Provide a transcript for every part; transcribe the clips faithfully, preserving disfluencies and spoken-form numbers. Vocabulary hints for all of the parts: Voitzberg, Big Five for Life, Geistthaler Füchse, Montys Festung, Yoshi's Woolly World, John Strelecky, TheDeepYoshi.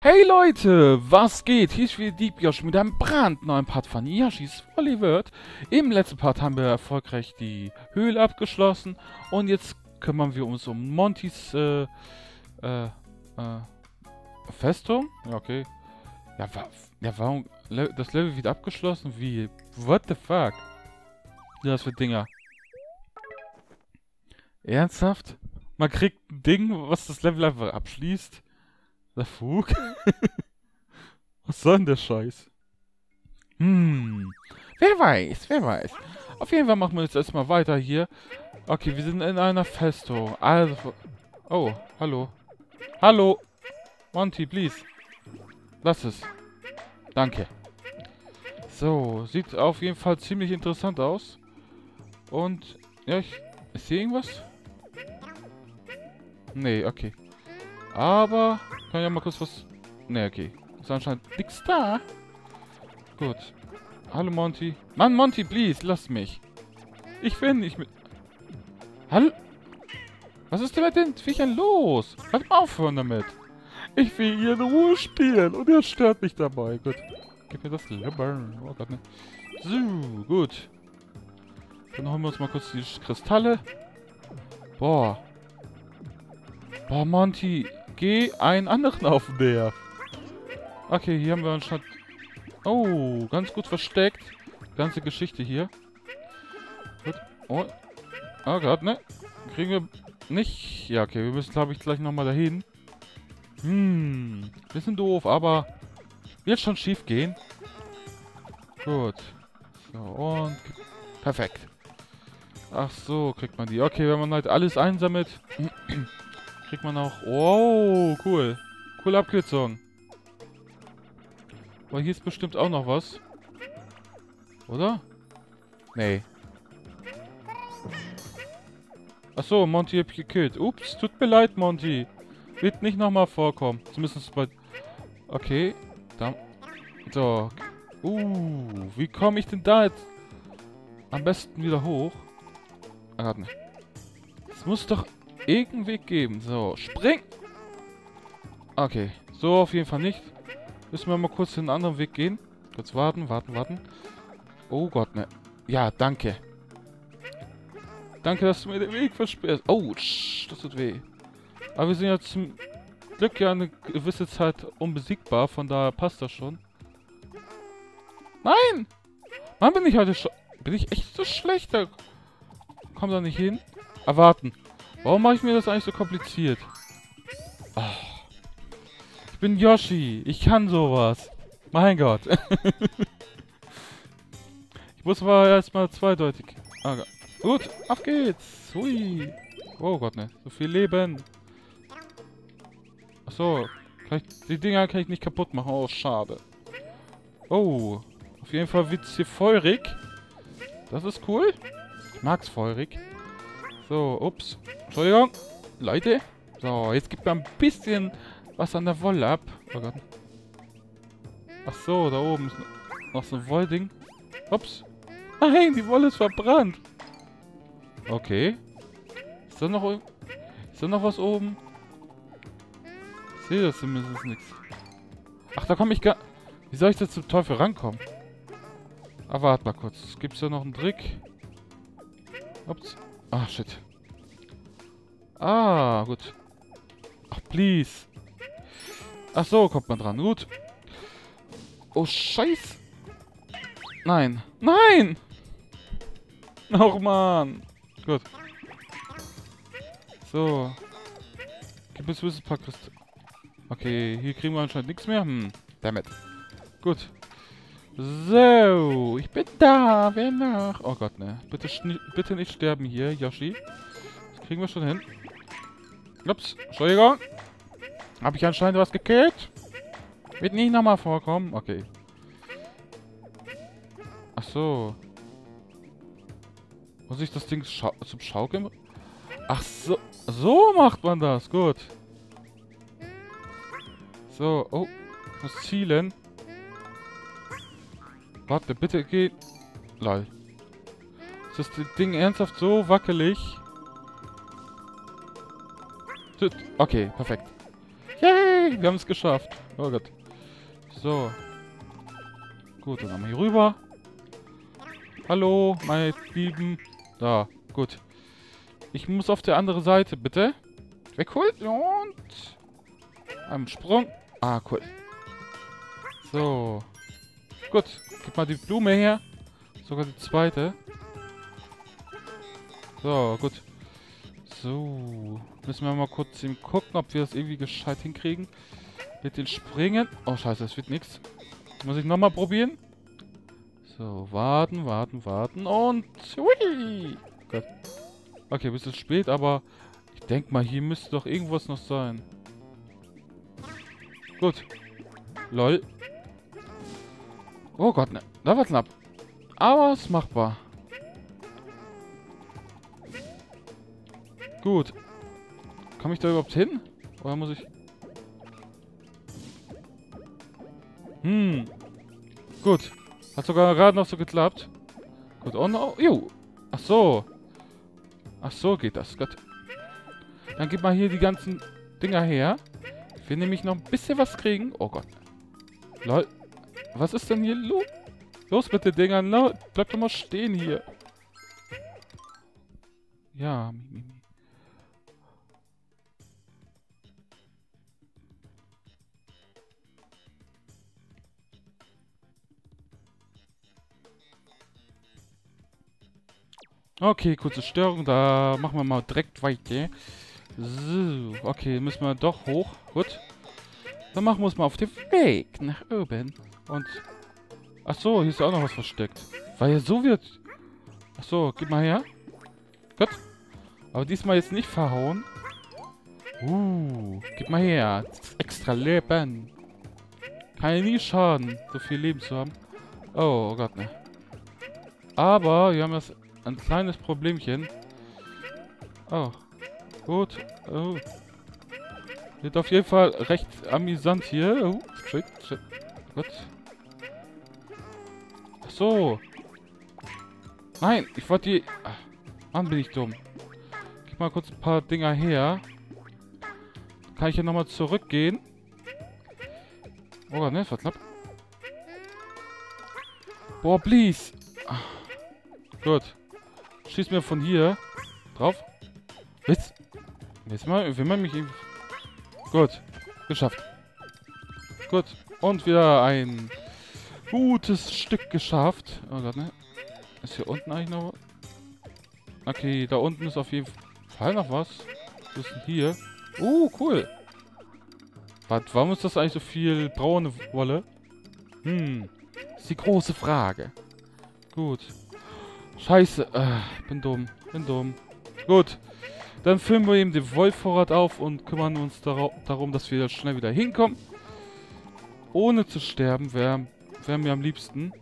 Hey Leute, was geht? Hier ist wieder TheDeepYoshi mit einem brandneuen Part von Yoshi's Woolly World. Im letzten Part haben wir erfolgreich die Höhle abgeschlossen und jetzt kümmern wir uns um Montys äh, äh, äh, Festung. Ja, okay. Ja, wa ja, warum? Le das Level wieder abgeschlossen? Wie? What the fuck? Das für Dinger. Ernsthaft? Man kriegt ein Ding, was das Level einfach abschließt? Der Fug? Was soll denn der Scheiß? Hm. Wer weiß, wer weiß. Auf jeden Fall machen wir jetzt erstmal weiter hier. Okay, wir sind in einer Festung. Also. Oh, hallo. Hallo. Monty, please. Lass es. Danke. So, sieht auf jeden Fall ziemlich interessant aus. Und. Ja, ich. Ist hier irgendwas? Nee, okay. Aber. Kann ich ja mal kurz was... Ne, okay. Ist anscheinend nix da. Gut. Hallo, Monty. Mann, Monty, please, lass mich. Ich will nicht mit... Hallo? Was ist denn mit den Viechern los? Halt mal aufhören damit. Ich will hier in Ruhe spielen und er stört mich dabei. Gut. Gib mir das Leben. Oh Gott, ne. So, gut. Dann holen wir uns mal kurz die Kristalle. Boah. Boah, Monty... Geh einen anderen auf der. Okay, hier haben wir anscheinend... Oh, ganz gut versteckt. Ganze Geschichte hier. Gut. Oh. Oh Gott, ne? Kriegen wir nicht... Ja, okay, wir müssen, glaube ich, gleich nochmal dahin. Hm. Bisschen doof, aber... Wird schon schief gehen. Gut. So, und... Perfekt. Ach so, kriegt man die. Okay, wenn man halt alles einsammelt... Kriegt man auch... Oh, cool. Coole Abkürzung. Aber hier ist bestimmt auch noch was. Oder? Nee. Achso, Monty hab ich gekillt. Ups, tut mir leid, Monty. Wird nicht nochmal vorkommen. Zumindest bei... Okay. Da... So. Uh, wie komme ich denn da jetzt... Am besten wieder hoch? Ah, warte. Es muss doch... irgendeinen Weg geben. So, spring! Okay, so auf jeden Fall nicht. Müssen wir mal kurz den anderen Weg gehen. Kurz warten, warten, warten. Oh Gott, ne. Ja, danke. Danke, dass du mir den Weg versperrst. Oh, tsch, das tut weh. Aber wir sind ja zum Glück ja eine gewisse Zeit unbesiegbar, von daher passt das schon. Nein! Mann, bin ich heute schon... Bin ich echt so schlecht? Da komm da nicht hin. Erwarten. Warum mache ich mir das eigentlich so kompliziert? Oh. Ich bin Yoshi. Ich kann sowas. Mein Gott. Ich muss mal erstmal zweideutig. Ah, gut, auf geht's. Hui. Oh Gott, ne. So viel Leben. Achso. Die Dinger kann ich nicht kaputt machen. Oh, schade. Oh. Auf jeden Fall wird's hier feurig. Das ist cool. Ich mag's feurig. So, ups. Entschuldigung. Leute. So, jetzt gibt mir ein bisschen was an der Wolle ab. Oh Gott. Ach so, da oben ist noch so ein Wollding. Ups. Nein, die Wolle ist verbrannt. Okay. Ist da noch, ist da noch was oben? Ich sehe das zumindest nichts. Ach, da komme ich gar... Wie soll ich da zum Teufel rankommen? Aber warte mal kurz. Gibt es da noch einen Trick? Ups. Ah, shit. Ah, gut. Ach, please. Ach so, kommt man dran. Gut. Oh, scheiß. Nein. Nein! Och, man. Gut. So. Gib uns ein paar Kristall. Okay, hier kriegen wir anscheinend nichts mehr. Hm, damit. Gut. So, ich bin da. Wer nach? Oh Gott, ne. Bitte, bitte nicht sterben hier, Yoshi. Das kriegen wir schon hin. Ups, Entschuldigung. Habe ich anscheinend was gekillt? Wird nicht nochmal vorkommen. Okay. Ach so. Muss ich das Ding schau zum Schaukeln? Ach so. So macht man das. Gut. So. Oh. Ich muss zielen. Warte, bitte geh... Lol. Ist das Ding ernsthaft so wackelig? Okay, perfekt. Yay, wir haben es geschafft. Oh Gott. So. Gut, dann haben wir hier rüber. Hallo, meine Lieben. Da, gut. Ich muss auf der anderen Seite, bitte. Wegholen und... Am Sprung. Ah, cool. So. Gut, gib mal die Blume her. Sogar die zweite. So, gut. So. Müssen wir mal kurz eben gucken, ob wir das irgendwie gescheit hinkriegen. Mit den Springen. Oh, scheiße, das wird nichts. Muss ich nochmal probieren. So, warten, warten, warten. Und... Hui! Gut. Okay, ein bisschen spät, aber... Ich denke mal, hier müsste doch irgendwas noch sein. Gut. Lol. Oh Gott, ne. Da war knapp. Aber es ist machbar. Gut. Komme ich da überhaupt hin? Oder muss ich... Hm. Gut. Hat sogar gerade noch so geklappt. Gut, oh no. Juh. Ach so. Ach so geht das. Gott. Dann gib mal hier die ganzen Dinger her. Ich will nämlich noch ein bisschen was kriegen. Oh Gott. Lol. Was ist denn hier los? Los mit den Dingern. No. Bleib doch mal stehen hier. Ja. Okay, kurze Störung. Da machen wir mal direkt weiter. So, okay, müssen wir doch hoch. Gut. Dann machen wir es mal auf den Weg nach oben. Und... Ach so, hier ist ja auch noch was versteckt. Weil ja so wird... Ach so, gib mal her. Gut. Aber diesmal jetzt nicht verhauen. Uh, gib mal her. Extra Leben. Kann ja nie schaden, so viel Leben zu haben. Oh, oh Gott, ne. Aber wir haben das... Ein kleines Problemchen. Oh. Gut. Oh. Wird auf jeden Fall recht amüsant hier. Oh. Shit, shit. Gut. Ach so. Nein, ich wollte die... Ach, Mann, bin ich dumm. Gib mal kurz ein paar Dinger her. Kann ich ja nochmal zurückgehen. Oh, ne, das war knapp. Boah, please. Ach. Gut. Schieß mir von hier drauf. Jetzt. Jetzt mal, wenn man mich... Gut. Geschafft. Gut. Und wieder ein gutes Stück geschafft. Oh Gott, ne? Ist hier unten eigentlich noch was? Okay, da unten ist auf jeden Fall noch was. Was ist denn hier? Oh, cool. Was, warum ist das eigentlich so viel braune Wolle? Hm. Ist die große Frage. Gut. Scheiße, äh, bin dumm, bin dumm. Gut, dann füllen wir eben den Wollvorrat auf und kümmern uns darum, dass wir schnell wieder hinkommen. Ohne zu sterben wäre wär mir am liebsten.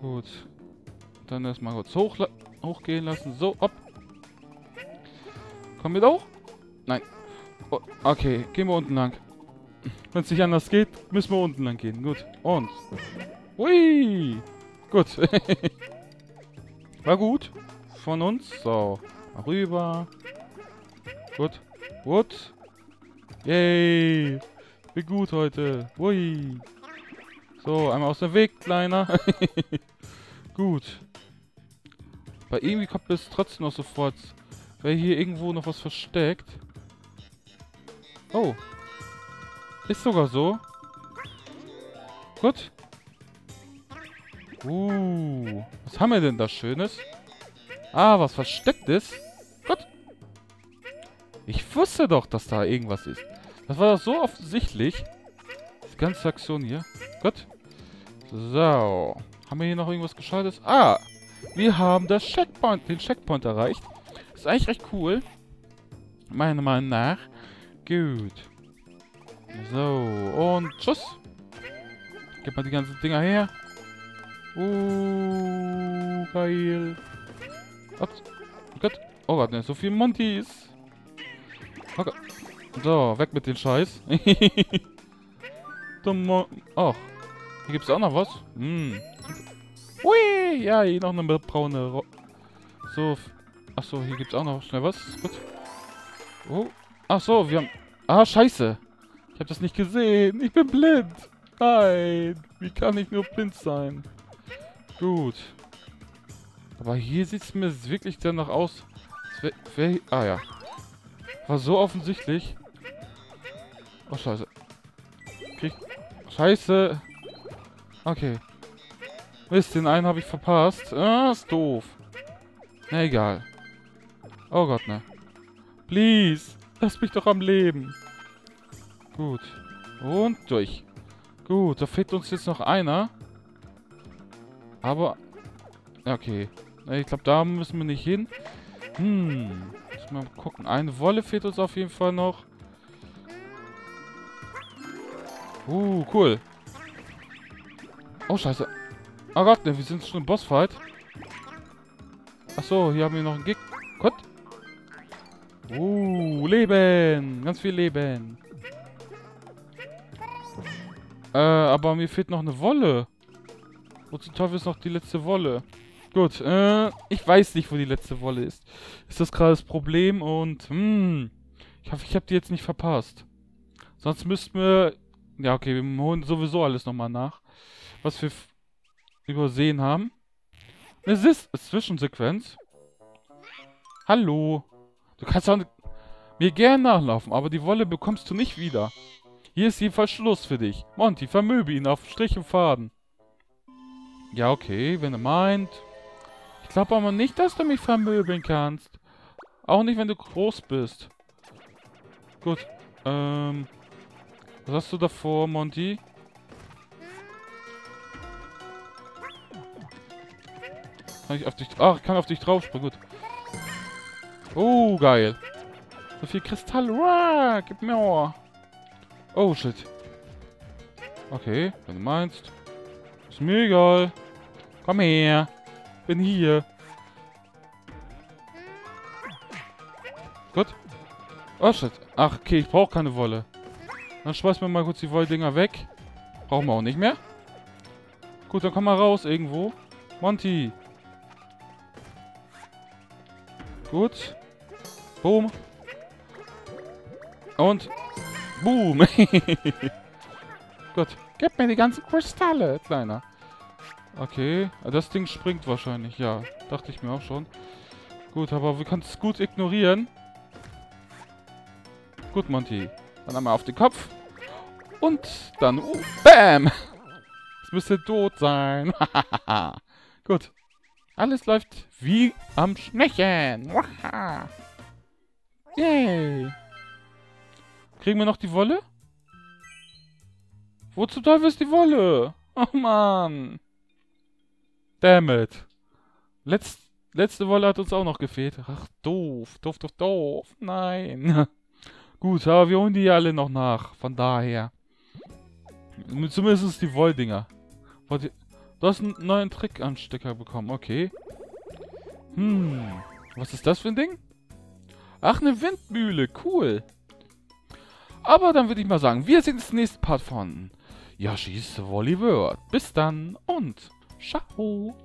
Gut, dann erstmal kurz hoch, hochgehen lassen. So, ab. Kommen wir da hoch? Nein. Oh, okay, gehen wir unten lang. Wenn es nicht anders geht, müssen wir unten lang gehen. Gut, und. Hui! Gut. War gut. Von uns. So. Mal rüber. Gut. Gut. Yay. Bin gut heute. Ui. So, einmal aus dem Weg, Kleiner. Gut. Bei irgendwie kommt es trotzdem noch sofort. Wäre hier irgendwo noch was versteckt. Oh. Ist sogar so. Gut. Uh, was haben wir denn da Schönes? Ah, was Verstecktes? Gott! Ich wusste doch, dass da irgendwas ist. Das war doch so offensichtlich. Die ganze Aktion hier. Gott. So. Haben wir hier noch irgendwas Gescheites? Ah! Wir haben das Checkpoint, den Checkpoint erreicht. Ist eigentlich recht cool. Meiner Meinung nach. Gut. So. Und tschüss. Gib mal die ganzen Dinger her. Uh, geil. Ups. Gott. Oh Gott, ne, so viel Montys. Oh Gott. So, weg mit den Scheiß. Dumm. Oh. Hier gibt's auch noch was. Hm. Ui. Ja, hier noch eine braune. Ro so. Achso, hier gibt's auch noch schnell was. Gut. Oh. Achso, wir haben. Ah, scheiße. Ich habe das nicht gesehen. Ich bin blind. Nein. Wie kann ich nur blind sein? Gut. Aber hier sieht es mir wirklich danach aus. Wär, wär, ah ja. War so offensichtlich. Oh, scheiße. Krieg, scheiße. Okay. Mist, den einen habe ich verpasst. Ah, ist doof. Na egal. Oh Gott, ne. Please. Lass mich doch am Leben. Gut. Und durch. Gut, da fehlt uns jetzt noch einer. Aber... Okay. Ich glaube, da müssen wir nicht hin. Hm. Muss mal gucken. Eine Wolle fehlt uns auf jeden Fall noch. Uh, cool. Oh, scheiße. Oh Gott, ne, wir sind schon im Bossfight. Achso, hier haben wir noch einen Gig. Gott. Uh, Leben. Ganz viel Leben. Äh, aber mir fehlt noch eine Wolle. Wo zum Teufel ist noch die letzte Wolle? Gut, äh, ich weiß nicht, wo die letzte Wolle ist. Ist das gerade das Problem und, hm, ich hoffe, ich habe die jetzt nicht verpasst. Sonst müssten wir, ja okay, wir holen sowieso alles nochmal nach, was wir übersehen haben. Es ist eine Zwischensequenz. Hallo. Du kannst auch mir gern nachlaufen, aber die Wolle bekommst du nicht wieder. Hier ist jedenfalls Schluss für dich. Monty, vermöbe ihn auf Strich und Faden. Ja, okay, wenn er meint. Ich glaube aber nicht, dass du mich vermöbeln kannst. Auch nicht, wenn du groß bist. Gut, ähm... Was hast du davor, Monty? Kann ich auf dich... Ach, ich kann auf dich draufspringen, gut. Oh, geil. So viel Kristall. Uah, gib mir Ohr. Oh, shit. Okay, wenn du meinst. Ist mir egal. Komm her. Bin hier. Gut. Oh, shit. Ach, okay, ich brauche keine Wolle. Dann schmeißen wir mal kurz die Wolldinger weg. Brauchen wir auch nicht mehr. Gut, dann komm mal raus irgendwo. Monty. Gut. Boom. Und... Boom. Gut. Gib mir die ganzen Kristalle, Kleiner. Okay. Das Ding springt wahrscheinlich. Ja, dachte ich mir auch schon. Gut, aber wir können es gut ignorieren. Gut, Monty. Dann einmal auf den Kopf. Und dann... Uh, bam! Es müsste tot sein. Gut. Alles läuft wie am Schnächen. Yay. Kriegen wir noch die Wolle? Wo zum Teufel ist die Wolle? Oh Mann. Damn it. Letz, letzte Wolle hat uns auch noch gefehlt. Ach, doof. Doof, doof, doof. Nein. Gut, aber wir holen die alle noch nach. Von daher. Zumindest die Wolldinger. Du hast einen neuen Trick am Stecker bekommen. Okay. Hm. Was ist das für ein Ding? Ach, eine Windmühle. Cool. Aber dann würde ich mal sagen, wir sehen uns im nächsten Part von Yoshi's Woolly World. Bis dann und ciao.